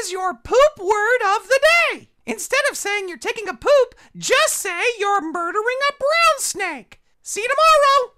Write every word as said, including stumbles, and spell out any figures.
is your poop word of the day? Instead of saying you're taking a poop, just say you're murdering a brown snake. See you tomorrow!